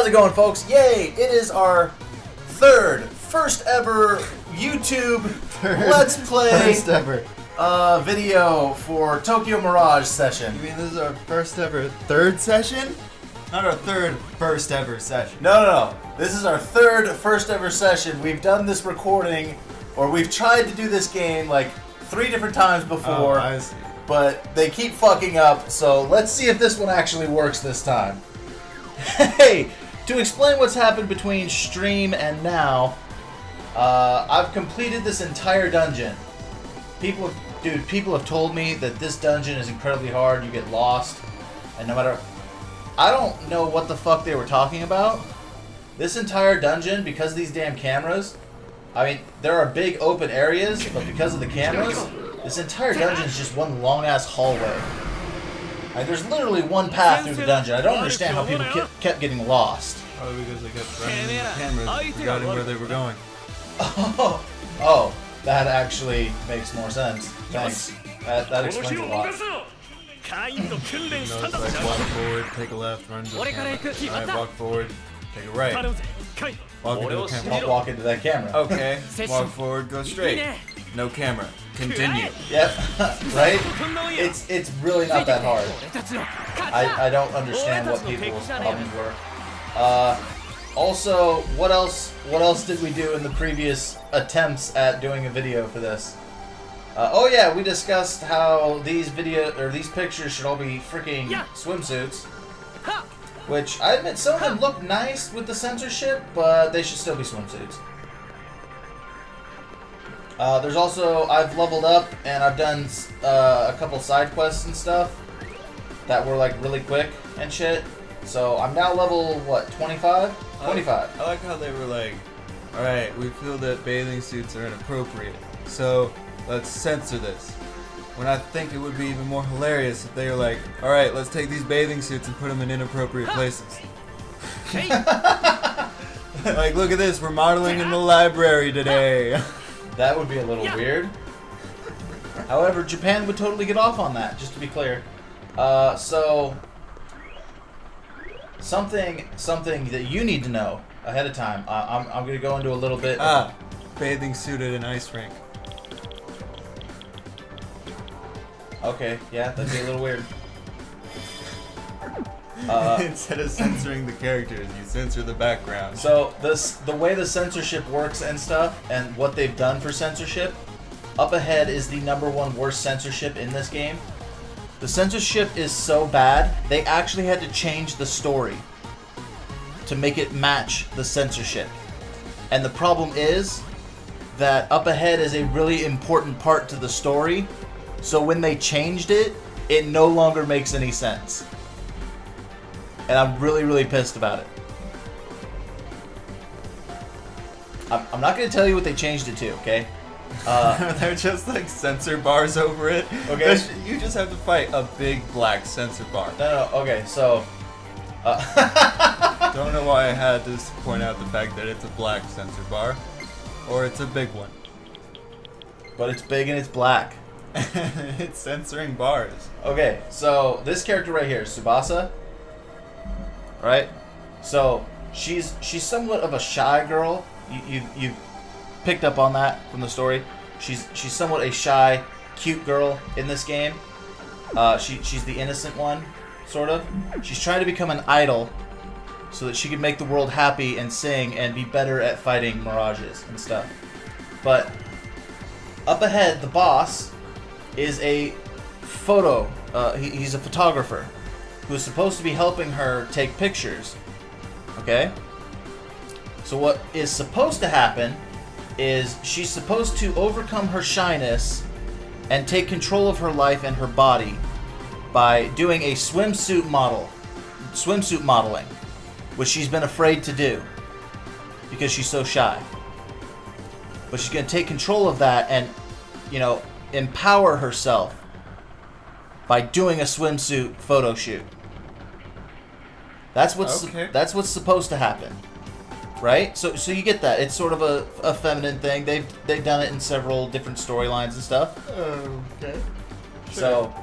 How's it going, folks? Yay! It is our first ever YouTube Let's Play video for Tokyo Mirage Session. You mean this is our third session? Not our first ever session. No, no, no. This is our first ever session. We've done this recording, or we've tried to do this game like 3 different times before. Oh, I see. But they keep fucking up, so let's see if this one actually works this time. Hey! To explain what's happened between stream and now, I've completed this entire dungeon. People have told me that this dungeon is incredibly hard, you get lost, and no matter... I don't know what the fuck they were talking about. This entire dungeon, because of these damn cameras, I mean, there are big open areas, but because of the cameras, this entire dungeon is just one long-ass hallway. Like, there's literally one path through the dungeon. I don't understand how people kept getting lost. Probably because they kept running the cameras regarding where they were going. Oh, oh, that actually makes more sense. Thanks. That explains a lot. You know, it's like walk forward, take a left, run to the camera. Alright, walk forward, take a right. Walk into the camera. Walk into that camera. Okay, walk forward, go straight. No camera. Continue. Yep. Right? It's really not that hard. I don't understand what people's problems were. Also, what else did we do in the previous attempts at doing a video for this? Oh yeah, we discussed how these pictures should all be freaking swimsuits. Which I admit some of them look nice with the censorship, but they should still be swimsuits. There's also, I've leveled up, and I've done a couple side quests and stuff that were like really quick and shit. So I'm now level, what, 25? 25. I like how they were like, alright, we feel that bathing suits are inappropriate, so let's censor this. When I think it would be even more hilarious if they were like, alright, let's take these bathing suits and put them in inappropriate places. Like, look at this, we're modeling in the library today. That would be a little weird. However, Japan would totally get off on that, just to be clear. So, something that you need to know ahead of time. I'm going to go into a little bit... bathing suit at an ice rink. Okay, yeah, that'd be a little weird. Instead of censoring the characters, you censor the background. So the way the censorship works and stuff, and what they've done for censorship, up ahead is the #1 worst censorship in this game. The censorship is so bad, they actually had to change the story to make it match the censorship. And the problem is that up ahead is a really important part to the story, so when they changed it, it no longer makes any sense. And I'm really, really pissed about it. I'm not going to tell you what they changed it to, okay? They're just like censor bars over it. Okay. You just have to fight a big black censor bar. No, no, okay, so... Don't know why I had to point out the fact that it's a black censor bar. Or it's a big one. But it's big and it's black. It's censoring bars. Okay, so this character right here, Tsubasa... Right? So, she's somewhat of a shy girl. You've picked up on that from the story. She's somewhat a shy, cute girl in this game. She's the innocent one, sort of. She's trying to become an idol so that she can make the world happy and sing and be better at fighting mirages and stuff. But, up ahead, the boss is a he's a photographer. Who's supposed to be helping her take pictures, okay? So what is supposed to happen is she's supposed to overcome her shyness and take control of her life and her body by doing a swimsuit modeling, which she's been afraid to do because she's so shy. But she's going to take control of that and, you know, empower herself by doing a swimsuit photo shoot. That's what's that's what's supposed to happen, right? So you get that. It's sort of a feminine thing. They've done it in several different storylines and stuff. Okay. Sure. So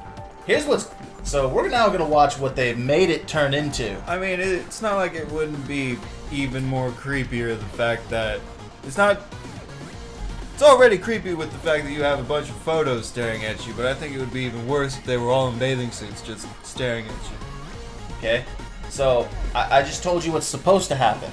here's what's So we're now going to watch what they made it turn into. I mean, it's not like it wouldn't be even more creepier the fact that it's not... It's already creepy with the fact that you have a bunch of photos staring at you, but I think it would be even worse if they were all in bathing suits just staring at you. Okay, so I just told you what's supposed to happen.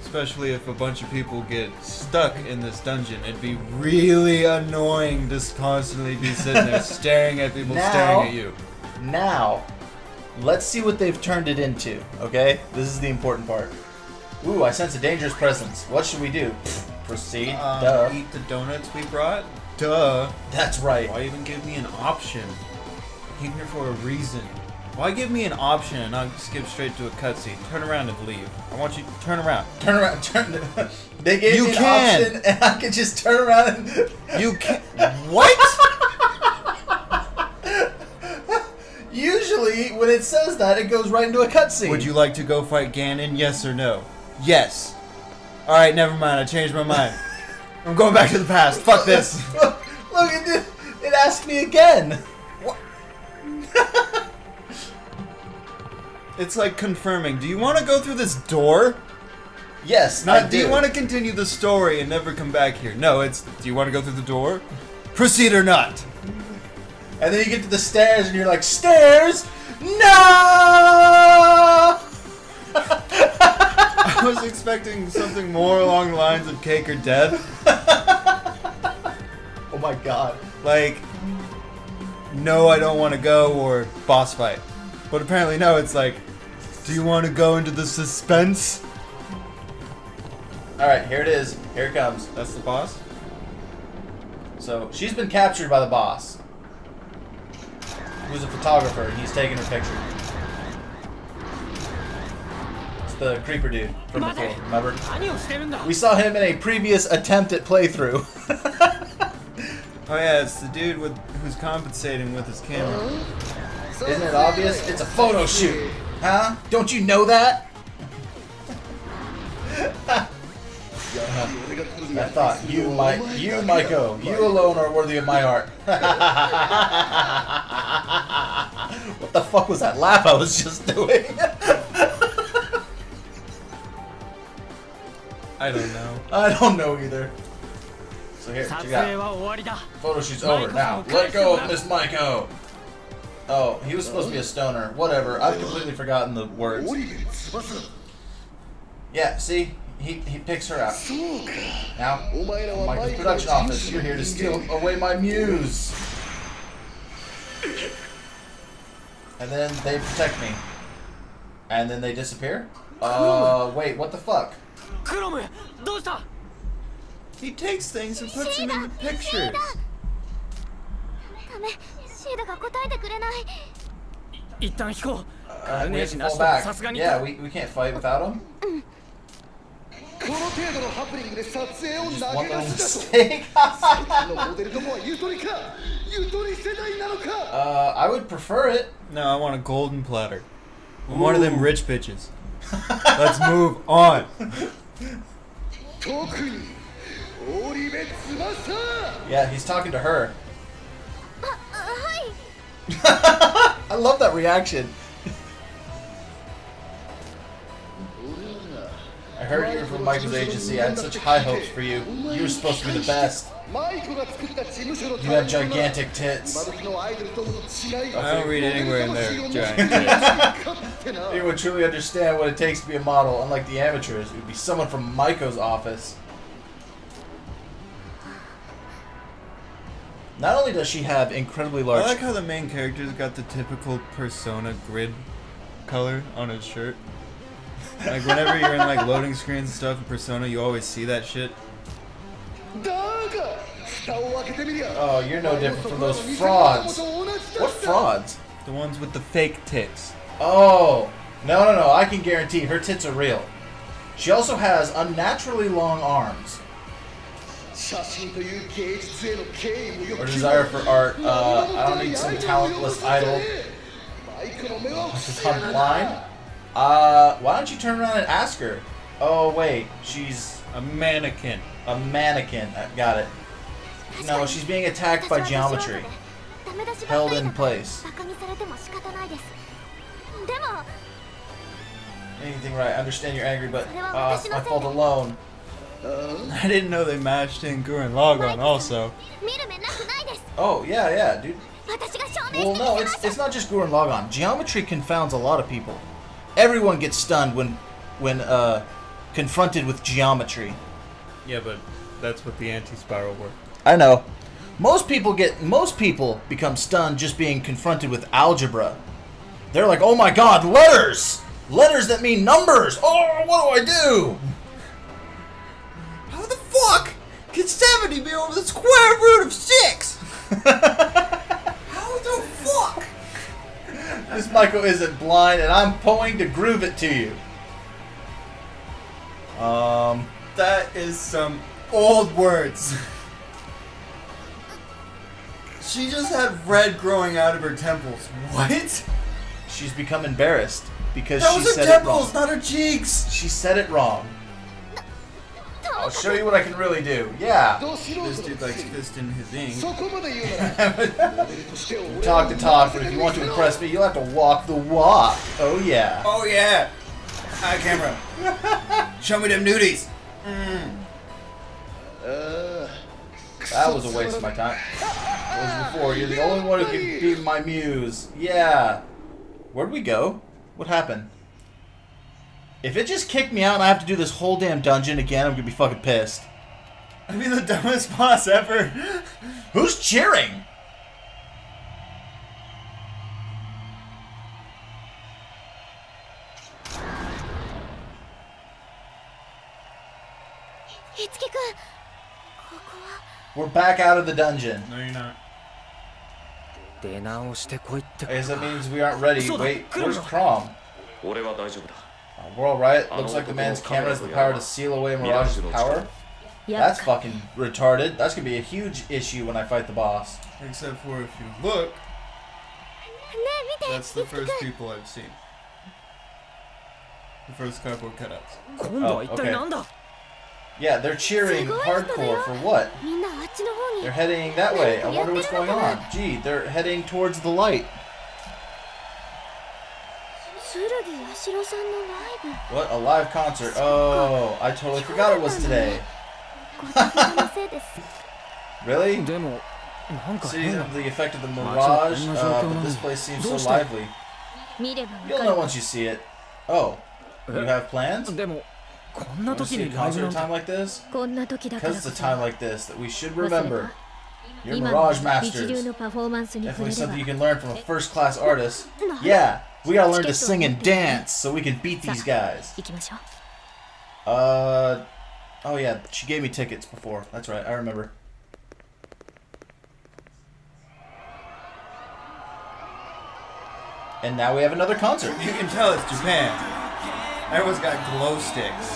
Especially if a bunch of people get stuck in this dungeon, it'd be really annoying just constantly be sitting there staring at people staring at you. Now, let's see what they've turned it into, okay? This is the important part. Ooh, I sense a dangerous presence. What should we do? Proceed. Eat the donuts we brought? Duh. That's right. Why even give me an option? I came here for a reason. Why give me an option and not skip straight to a cutscene? Turn around and leave. I want you to turn around. Turn around. Turn. They gave you me an option and I can just turn around and... You can. What? Usually, when it says that, it goes right into a cutscene. Would you like to go fight Ganon? Yes or no? Yes. Alright, never mind. I changed my mind. I'm going back to the past. Fuck this. Look, it asked me again. What? It's like confirming. Do you want to go through this door? Yes, not do you want to continue the story and never come back here? No, it's do you want to go through the door? Proceed or not. And then you get to the stairs and you're like, stairs? No! I was expecting something more along the lines of cake or death. Oh my god. Like, no, I don't want to go, or boss fight. But apparently, no, it's like, do you want to go into the suspense? Alright, here it is. Here it comes. That's the boss? So, she's been captured by the boss, who's a photographer, and he's taking her picture. The creeper dude from before, remember? We saw him in a previous attempt at playthrough. Oh yeah, it's the dude who's compensating with his camera. Isn't it obvious? It's a photo shoot, huh? Don't you know that? I thought you, Maiko, you alone are worthy of my heart. What the fuck was that laugh I was just doing? I don't know. I don't know either. So here, check it out. Photo shoot's over now. Let go of Miss Maiko. Oh, he was supposed to be a stoner. Whatever. I've completely forgotten the words. Yeah, see? He picks her up. Now, Michael's production office, you're here to steal away my muse. And then they protect me. And then they disappear? Wait, what the fuck? Kurome, what's up? He takes things and puts them in the pictures. We have to fall back. Yeah, we can't fight without him. Just one little mistake. I would prefer it. No, I want a golden platter. I'm one of them rich bitches. Let's move on. Yeah, he's talking to her. I love that reaction. I heard you were from Michael's agency. I had such high hopes for you. You were supposed to be the best. You have gigantic tits. I don't read anywhere in there, giant tits. You would truly understand what it takes to be a model. Unlike the amateurs, it would be someone from Maiko's office. Not only does she have incredibly large... I like how the main character's got the typical Persona grid color on his shirt. Like, whenever you're in, like, loading screens and stuff in Persona, you always see that shit. Oh, you're no different from those frauds. What frauds? The ones with the fake tits. Oh, no, I can guarantee her tits are real. She also has unnaturally long arms. Her desire for art, I don't need some talentless idol. I'm blind? Why don't you turn around and ask her? Oh, wait, she's... a mannequin. A mannequin, got it. No, she's being attacked by geometry. held in place. Anything right, I understand you're angry, but it's my fault alone. I didn't know they matched in Gurren Lagann also. Oh, yeah, yeah, dude. Well, no, it's not just Gurren Lagann. Geometry confounds a lot of people. Everyone gets stunned when confronted with geometry. Yeah, but that's what the anti-spiral were. I know. Most people become stunned just being confronted with algebra. They're like, oh my god, letters! Letters that mean numbers! Oh, what do I do? How the fuck can 70 be over the square root of 6? How the fuck? This Maiko isn't blind, and I'm going to groove it to you. That is some old words. She just had red growing out of her temples. What? She's become embarrassed because she said it wrong. That was her temples, not her cheeks. She said it wrong. I'll show you what I can really do. Yeah. This dude likes fisting his ink. You talk the talk, but if you want to impress me, you'll have to walk the walk. Oh yeah. Oh yeah. Hi, camera. Show me them nudies. Mm. That was a waste of my time. That was before. You're the only one who can be my muse. Yeah. Where'd we go? What happened? If it just kicked me out and I have to do this whole damn dungeon again, I'm gonna be fucking pissed. I'd be the dumbest boss ever. Who's cheering? We're back out of the dungeon. No, you're not. I guess that means we aren't ready. Wait, where's Crom? We're alright. Looks like the man's camera has the power to seal away Mirage's power. That's fucking retarded. That's gonna be a huge issue when I fight the boss. Except for if you look, that's the first people I've seen. The first cardboard cutouts. Oh, okay. Yeah, they're cheering hardcore for what? They're heading that way. I wonder what's going on. Gee, they're heading towards the light. What? A live concert. Oh, I totally forgot it was today. Really? See the effect of the mirage? But this place seems so lively. You'll know once you see it. Oh, you have plans? Want to see a concert at a time like this? Because it's a time like this that we should remember. You're Mirage Masters. Definitely something you can learn from a first-class artist. Yeah, we gotta learn to sing and dance so we can beat these guys. Oh yeah, she gave me tickets before. That's right, I remember. And now we have another concert. You can tell it's Japan. Everyone's got glow sticks.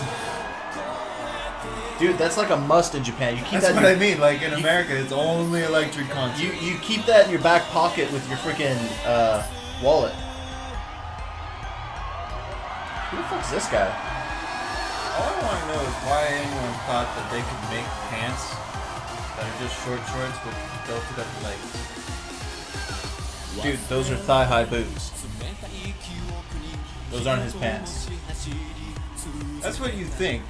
Dude, that's like a must in Japan. You keep that's that what I mean. Like in America, it's only electric concerts. You keep that in your back pocket with your freaking wallet. Who the fuck's this guy? All I want to know is why anyone thought that they could make pants that are just short shorts with belted up legs. Dude, those are thigh-high boots. Those aren't his pants. That's what you think.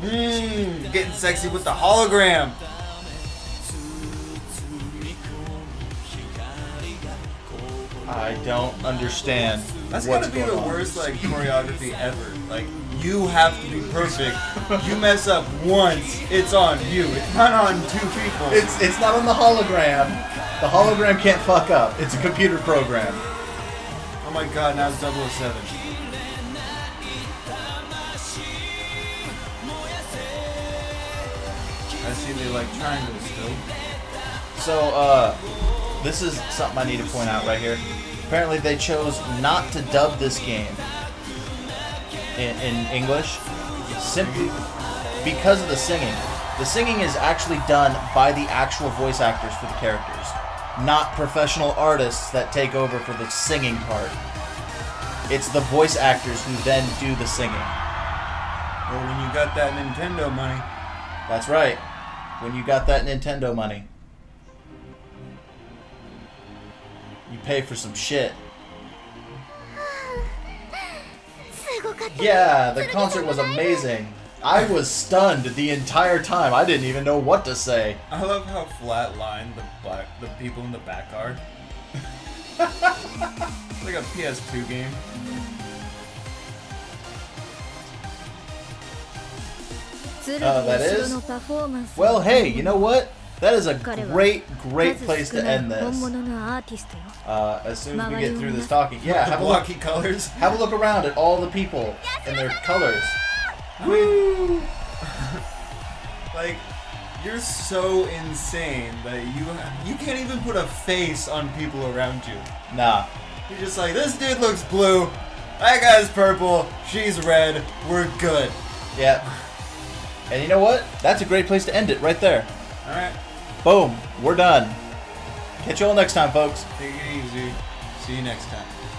Mmm, getting sexy with the hologram. I don't understand. That's gotta be the worst like choreography ever. Like you have to be perfect. You mess up once, it's on you. It's not on two people. It's not on the hologram. The hologram can't fuck up. It's a computer program. Oh my god, now it's 007. I see they like triangles still. So this is something I need to point out right here. Apparently they chose not to dub this game in English simply because of the singing. The singing is actually done by the actual voice actors for the characters, not professional artists that take over for the singing part. It's the voice actors who then do the singing. Well, when you got that Nintendo money. That's right. When you got that Nintendo money. You pay for some shit. Yeah, the concert was amazing. I was stunned the entire time. I didn't even know what to say. I love how flat-lined the people in the back are. It's like a PS2 game. That is? Well, hey, you know what? That is a great, great place to end this. As soon as we get through this talking, yeah, have a look. Colors. Have a look around at all the people and their colors. Woo! Like, you're so insane that you can't even put a face on people around you. Nah. You're just like, this dude looks blue. That guy's purple. She's red. We're good. Yep. And you know what? That's a great place to end it right there. All right. Boom, we're done. Catch you all next time, folks. Take it easy. See you next time.